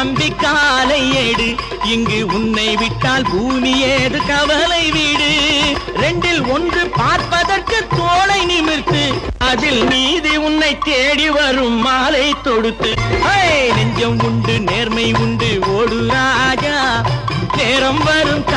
நம்பிக்காலை ஏடு இங்கு உன்னை விட்டால் பூமி ஏது கவலை வீடு ரெண்டில் ஒன்று பார்ப்பதற்கு தோளை நிமிர்த்து அதில் நீதி உன்னை தேடி வரும் மாலை தொடுத்து நெஞ்சம் உண்டு நேர்மை உண்டு ஓடு ராஜா நேரம் வரும்